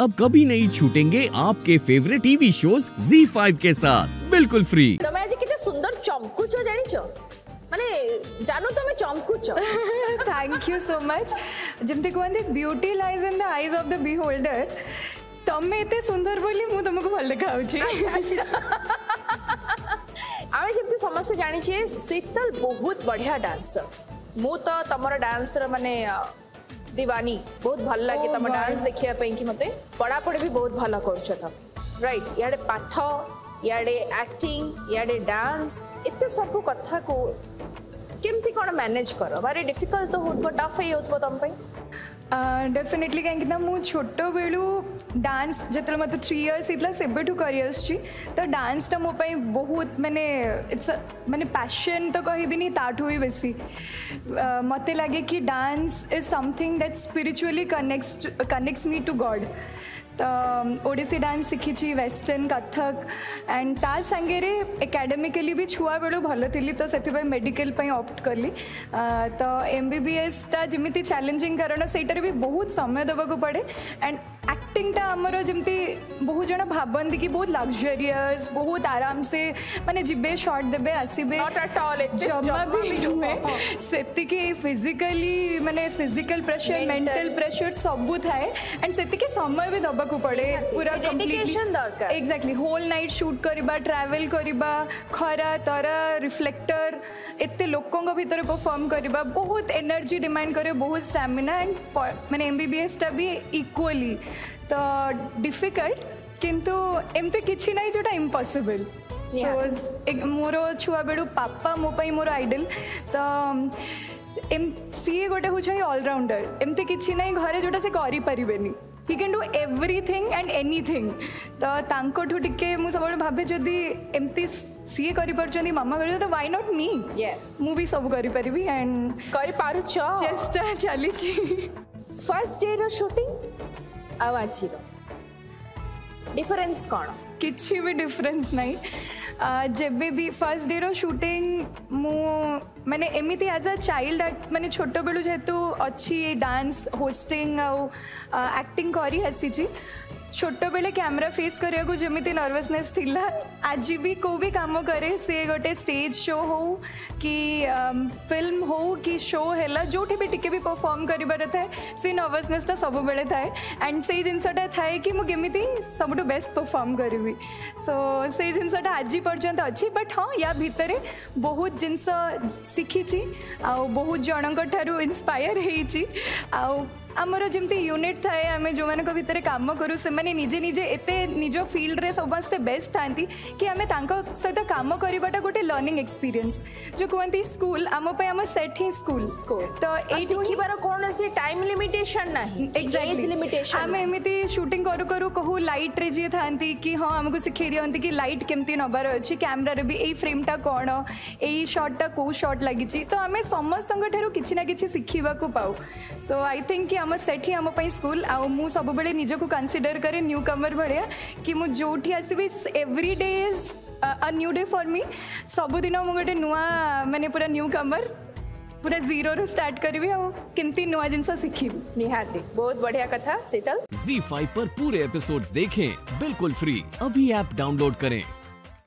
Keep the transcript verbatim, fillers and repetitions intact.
अब कभी नहीं छूटेंगे आपके favourite TV shows Zee five के साथ बिल्कुल फ्री। तमे आज किते सुंदर चमकुचो जानि छो माने जानो तमे चमकुचो। Thank you so much. जेमते कोन the beauty lies in the eyes of the beholder. तमे एते सुंदर बोली मु तुमको भल देखाउची। आमे जेमते समस्त जानि छे शीतल बहुत बढ़िया डांसर। मु तो तमरो डांसर माने दीवानी बहुत भल लगे तुम डांस देखिया पे कि मते पढ़ापढ़ी भी बहुत भल कर राइट याडे पाठ याडे एक्टिंग याडे डांस एत सब कथा को केमती कौन मैनेज कर भारी डिफिकल्ट तो हो टफ ही हो तुम डेफिनेटली कहीं मुझे छोट बेलू डांस जिते मतलब थ्री इयर्स होता से करी तो डांसटा मो बहुत माने इट्स माने पैशन तो कहबी ताठू भी बेसी मत लगे कि dance is something that spiritually connects connects me to God. तो ओडिसी डांस शिखी वेस्टर्न कथक एंड ता संगे एकेडमिकली भी छुआ बेलू भल थी तो से मेडिकल ऑप्ट कली तो एमबीबीएस टा जमी चैलेंजिंग कारण सेटार भी बहुत समय देवा को पड़े एंड एक्टिंगटा आमर जमी बहुत जन भावती कि बहुत लग्जरीयस बहुत आराम से माने जीवे शॉट देबे आसबे जमा भी नुहे सेति कि फिजिकली माने फिजिकल प्रेशर मेंटल प्रेशर सबु थाए एंड सेति कि समय भी दबा को पड़े पूरा कंप्लीशन दरकार एग्जैक्टली होल नाइट शूट करबा ट्रैवल करबा खरा तरा रिफ्लेक्टर एते लोकंग भीतर परफॉर्म करबा बहुत एनर्जी डिमांड करे बहुत स्टैमिना एंड माने एमबीबीएस टा भी इक्वली तो डिफिकल्ट किंतु एमते किछि नाही जोटा इम्पॉसिबल। एक मोर छुआ बेलू पापा मो पाई मोर आइडल तो एम सी गोटे होछै ऑलराउंडर एमते किछि नाही घरे जोटा से करी परिबेनी he can do everything and anything तो तांको ठु टिके मु सब भाबे जदी एमती सीए करि परछनी मामा करियो तो व्हाई नॉट मी यस मु भी सब करि परिबी एंड करि पारु छ चेष्टा चली छी। फर्स्ट डे रो शूटिंग आवाज़ी डिफरेंस कौन किसी भी डिफरेंस नहीं जब भी फर्स्ट डे रो शूटिंग मु मैंने एमती एज अ चाइल्ड मैंने छोट बेलू जेहेतु अच्छी डांस होस्टिंग आउ एक्टिंग करी आसी छोट बेले कैमरा फेस करने को जमी नर्वसनेस थी आज भी को भी काम करे से गोटे स्टेज शो हो कि फिल्म हो कि शो है जो भी टिके भी परफॉर्म कर था से नर्वसनेसटा सब बेले थाए एंड से जिनसटा थाए कि मुझे सब बेस्ट परफॉर्म करी सो से जिनसटा आज पर्यंत अच्छी बट हाँ या भितर बहुत जिनस शिखी आउ बहुत जन ठारू इंस्पायर हो आमर जमी यूनिट थाए आम जो मान भितर कम करूँ से मैंने निजे निजे एते निज फिल्ड समस्ते बेस्ट था कि आम सहित कम करवाटा गोटे लर्निंग एक्सपीरियंस जो कहते स्कूल आम आम सेट ही स्कूल तो ये कौन से टाइम लिमिटेशन नहीं एग्जैक्टली लिमिटेशन आम एमती शूटिंग करू करू कहू लाइट रे जी था कि हाँ आमको शिखे दिखती कि लाइट केमती नबार अच्छी कैमरार भी यही फ्रेमटा कौन यही शॉटटा कौ शॉट लगी तो आम समस्त किसी ना कि शिखा पाऊ सो आई थिंक आम सेठी आम पाई स्कूल आउ मु सब बेले निजो को कंसीडर करे न्यू कमर भरिया कि मु जोठी आसीबी every day is a new day for me सब दिन मु गोटे नुआ माने पूरा न्यू कमर पूरा जीरो रो स्टार्ट करबी आउ किंती नुआ जिनसा सिखिबी निहाते बहुत बढ़िया कथा शीतल। ज़ी फाइव पर पूरे एपिसोड्स देखें बिल्कुल फ्री अभी ऐप डाउनलोड करें।